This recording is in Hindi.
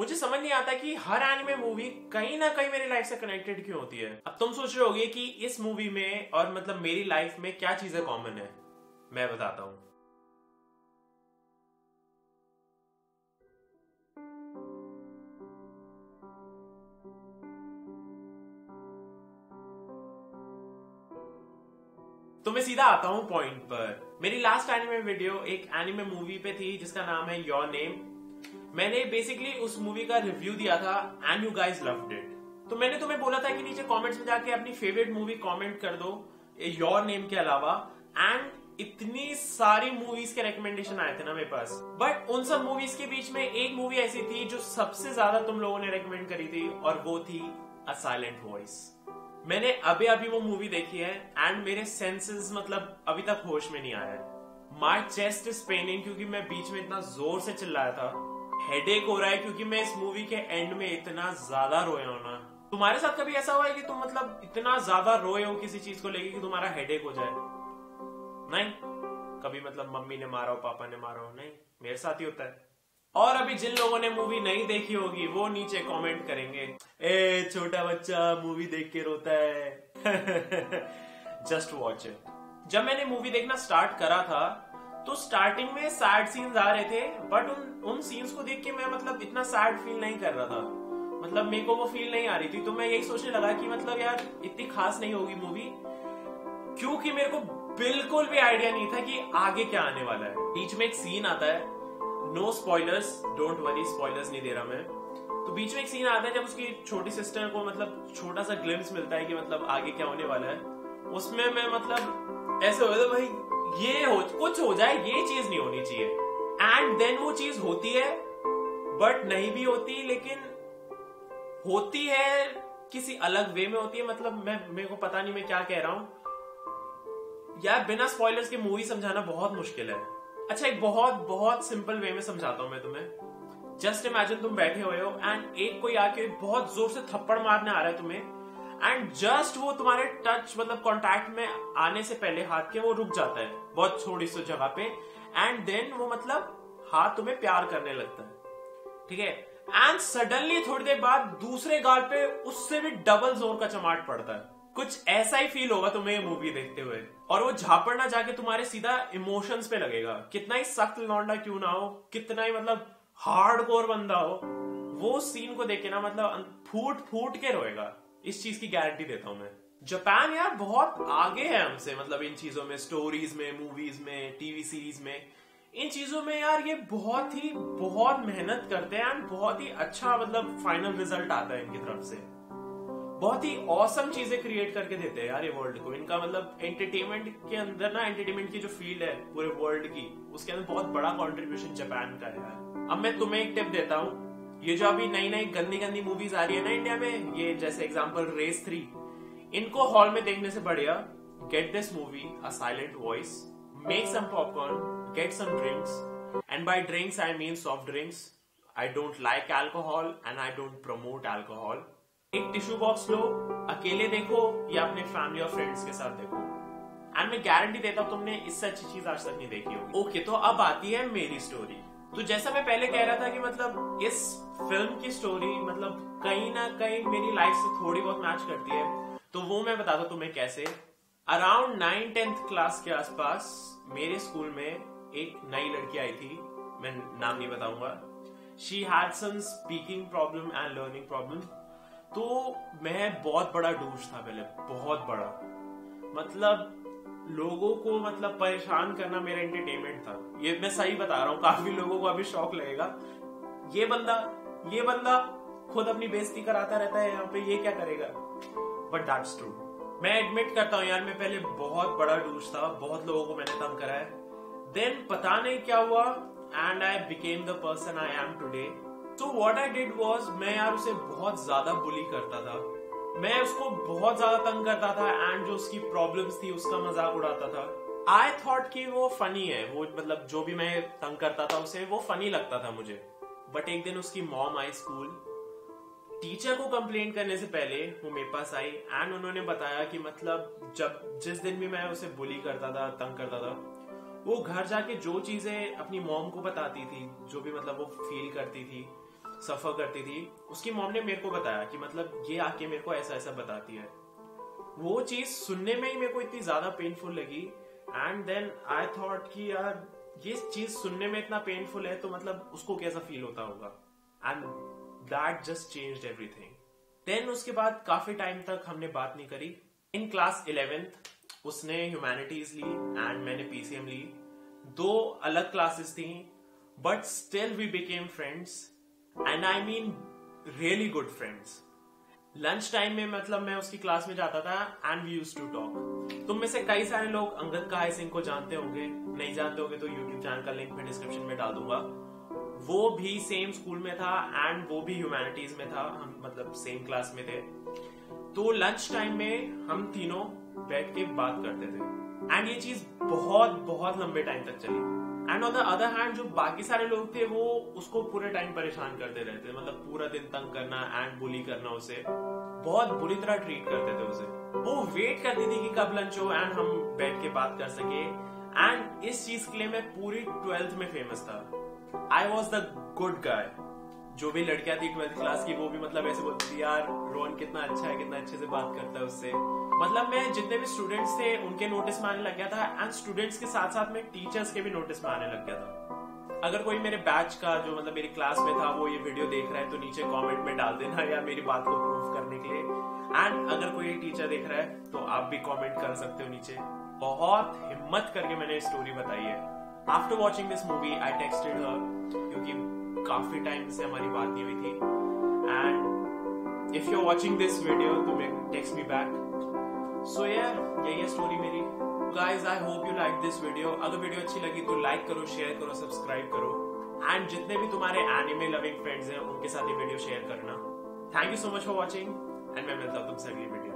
मुझे समझ नहीं आता कि हर एनिमे मूवी कहीं ना कहीं मेरी लाइफ से कनेक्टेड क्यों होती है। अब तुम सोच रहे होगे कि इस मूवी में और मतलब मेरी लाइफ में क्या चीजें कॉमन है, मैं बताता हूं। तो मैं सीधा आता हूं पॉइंट पर। मेरी लास्ट एनिमे वीडियो एक एनिमे मूवी पे थी जिसका नाम है योर नेम। मैंने बेसिकली उस मूवी का रिव्यू दिया था and you guys loved it. तो मैंने तुम्हें बोला था कि नीचे कमेंट्स में जाके अपनी फेवरेट मूवी कमेंट कर दो योर नेम के अलावा, एंड इतनी सारी मूवीज के रेकमेंडेशन आए थे ना मेरे पास, बट उन सब मूवीज के बीच में एक मूवी ऐसी थी जो सबसे ज्यादा तुम लोगों ने रेकमेंड करी थी और वो थी अ साइलेंट वॉइस। मैंने अभी अभी वो मूवी देखी है एंड मेरे सेंसेस मतलब अभी तक होश में नहीं आया है। माई चेस्ट इज पेनिंग क्योंकि मैं बीच में इतना जोर से चिल्लाया था। हेडेक हो रहा है क्योंकि मैं इस मूवी के एंड में इतना ज्यादा रोया हूं ना। तुम्हारे साथ कभी ऐसा हुआ है कि तुम मतलब इतना ज्यादा रोए हो किसी चीज को लेके कि तुम्हारा हेडेक हो जाए? नहीं कभी, मतलब मम्मी ने मारा हो, पापा ने मारा हो? नहीं, मेरे साथ ही होता है। और अभी जिन लोगों ने मूवी नहीं देखी होगी वो नीचे कमेंट करेंगे, ए छोटा बच्चा मूवी देख के रोता है। Just watch it. जब मैंने मूवी देखना स्टार्ट करा था तो स्टार्टिंग में सैड सीन्स आ रहे थे, बट उन सीन्स को देख के मैं मतलब इतना सैड फील नहीं कर रहा था, मतलब मेरे को वो फील नहीं आ रही थी। तो मैं यही सोचने लगा कि मतलब यार इतनी खास नहीं होगी मूवी, क्योंकि मेरे को बिल्कुल भी आइडिया नहीं था कि आगे क्या आने वाला है। बीच में एक सीन आता है, no spoilers, don't worry, spoilers नहीं दे रहा मैं। तो बीच में एक सीन आता है जब उसकी छोटी सिस्टर को मतलब छोटा सा ग्लिम्स मिलता है कि मतलब आगे क्या होने वाला है। उसमें मैं मतलब ऐसे हो गया, भाई ये हो कुछ हो जाए, ये चीज नहीं होनी चाहिए। एंड देन वो चीज होती है, बट नहीं भी होती, लेकिन होती है किसी अलग वे में होती है। मतलब मेरे को पता नहीं मैं क्या कह रहा हूं यार, बिना स्पॉयलर्स के मूवी समझाना बहुत मुश्किल है। अच्छा, एक बहुत बहुत सिंपल वे में समझाता हूं मैं तुम्हें। जस्ट इमेजिन तुम बैठे हुए हो एंड एक कोई आके बहुत जोर से थप्पड़ मारने आ रहा है तुम्हें, एंड जस्ट वो तुम्हारे टच मतलब कॉन्टैक्ट में आने से पहले हाथ के वो रुक जाता है बहुत थोड़ी सी जगह पे, एंड देन वो मतलब हाथ तुम्हें प्यार करने लगता है, ठीक है। एंड सडनली थोड़ी देर बाद दूसरे गाल पे उससे भी डबल जोर का चमाट पड़ता है। कुछ ऐसा ही फील होगा तुम्हें ये मूवी देखते हुए, और वो झापड़ ना जाके तुम्हारे सीधा इमोशंस पे लगेगा। कितना ही सख्त लौंडा क्यों ना हो, कितना ही मतलब हार्डकोर बंदा हो, वो सीन को देख के ना मतलब फूट फूट के रोएगा, इस चीज की गारंटी देता हूं मैं। जापान यार बहुत आगे है हमसे, मतलब इन चीजों में, स्टोरीज में, मूवीज में, टीवी सीरीज में, इन चीजों में यार ये बहुत मेहनत करते हैं एंड बहुत ही अच्छा मतलब फाइनल रिजल्ट आता है इनकी तरफ से। बहुत ही ऑसम चीजें क्रिएट करके देते हैं यार ये वर्ल्ड को। इनका मतलब एंटरटेनमेंट के अंदर ना, एंटरटेनमेंट की जो फील्ड है पूरे वर्ल्ड की, उसके अंदर बहुत बड़ा कॉन्ट्रीब्यूशन जापान का है। अब मैं तुम्हें एक टिप देता हूँ। ये जो अभी नई नई गंदी गंदी मूवीज आ रही है ना इंडिया में, ये जैसे एग्जांपल रेस 3, इनको हॉल में देखने से बढ़िया get this movie a silent voice, make some popcorn, get some drinks, and bye drinks I mean soft drinks. I don't like alcohol and I don't promote alcohol. एक टिश्यू बॉक्स लो, अकेले देखो या अपने फैमिली और फ्रेंड्स के साथ देखो, एंड मैं गारंटी देता हूँ तुमने इससे अच्छी चीज आज तक नहीं देखी होगी। ओके, तो अब आती है मेरी स्टोरी। तो जैसा मैं पहले कह रहा था कि मतलब इस फिल्म की स्टोरी मतलब कहीं ना कहीं मेरी लाइफ से थोड़ी बहुत मैच करती है, तो वो मैं बताता हूँ तुम्हें कैसे। अराउंड 9-10th क्लास के आसपास मेरे स्कूल में एक नई लड़की आई थी, मैं नाम नहीं बताऊंगा। She had some speaking problem and learning problem. तो मैं बहुत बड़ा डूश था पहले, बहुत बड़ा, मतलब लोगों को मतलब परेशान करना मेरा एंटरटेनमेंट था। ये मैं सही बता रहा हूँ, काफी लोगों को अभी शौक लगेगा, ये बंदा खुद अपनी बेइज्जती कराता रहता है यहाँ पे, ये क्या करेगा, बट दैट्स ट्रू। मैं एडमिट करता हूँ यार, मैं पहले बहुत बड़ा डूश था, बहुत लोगों को मैंने तंग कराया। देन पता नहीं क्या हुआ and I became the person I am today. So what I did was, मैं यार उसे बहुत ज्यादा बुली करता था, मैं उसको बहुत ज्यादा तंग करता था एंड जो उसकी प्रॉब्लम्स थी उसका मजाक उड़ाता था। आई थॉट कि वो फनी है, वो मतलब जो भी मैं तंग करता था उसे वो फनी लगता था मुझे। बट एक दिन उसकी मॉम आई स्कूल, टीचर को कंप्लेंट करने से पहले वो मेरे पास आई एंड उन्होंने बताया कि मतलब जिस दिन भी मैं उसे बुली करता था, तंग करता था, वो घर जाके जो चीजें अपनी मॉम को बताती थी, जो भी मतलब वो फील करती थी, सफर करती थी, उसकी मॉम ने मेरे को बताया कि मतलब ये आके मेरे को ऐसा ऐसा बताती है। वो चीज सुनने में ही मेरे को इतनी ज्यादा पेनफुल लगी, एंड देन आई थॉट कि यार ये चीज सुनने में इतना पेनफुल है तो मतलब उसको कैसा फील होता होगा, and that just changed everything. Then उसके बाद काफी टाइम तक हमने बात नहीं करी। इन क्लास 11th उसने ह्यूमैनिटीज ली एंड मैंने पीसीएम ली, दो अलग क्लासेस थी, but still we became friends, and I mean really good friends. Lunch time में मतलब मैं उसकी क्लास में जाता था and we used to talk. तुम में से कई सारे लोग अंगद काहाई सिंह को जानते होंगे, नहीं जानते होंगे तो यूट्यूब चैनल का लिंक मैं डिस्क्रिप्शन में डाल दूंगा। वो भी सेम स्कूल में था एंड वो भी ह्यूमैनिटीज में था, हम मतलब सेम क्लास में थे। तो लंच टाइम में हम तीनों बैठ के बात करते थे एंड ये चीज बहुत बहुत लंबे टाइम तक चली। And on the other hand जो बाकी सारे लोग थे वो उसको पूरे टाइम परेशान करते रहते थे, मतलब पूरा दिन तंग करना एंड बुली करना, उसे बहुत बुरी तरह ट्रीट करते थे। उसे वो वेट करती थी कि कब लंच हो एंड हम बैठ के बात कर सके, एंड इस चीज के लिए मैं पूरी 12th में फेमस था। I was the good guy. जो भी लड़कियां थी 12th क्लास की वो भी मतलब ऐसे बोलती थी यार रोहन कितना अच्छा है, कितना अच्छे से बात करता है उससे। मतलब मैं जितने भी स्टूडेंट्स थे उनके नोटिस मारने लग गया था, एंड स्टूडेंट्स के साथ साथ में टीचर्स के भी नोटिस मारने लग गया था। अगर कोई मेरे बैच का जो मतलब मेरी क्लास में था वो ये वीडियो देख रहा है तो नीचे कमेंट में डाल देना यार मेरी बात को प्रूव करने के लिए, एंड अगर कोई टीचर देख रहा है तो आप भी कॉमेंट कर सकते हो नीचे। बहुत हिम्मत करके मैंने स्टोरी बताई है। After watching this movie I texted her, क्योंकि काफी टाइम से हमारी बात नहीं हुई थी, and if you are watching this video तो टेक्स्ट मी बैक। सो यार यही है स्टोरी मेरी। Guys I hope you like this video. अगर वीडियो अच्छी लगी तो लाइक करो, शेयर करो, सब्सक्राइब करो, एंड जितने भी तुम्हारे एनिमे लविंग फ्रेंड्स हैं उनके साथ ये वीडियो शेयर करना। Thank you so much for watching and मैं मिलता हूँ तुमसे अगली वीडियो।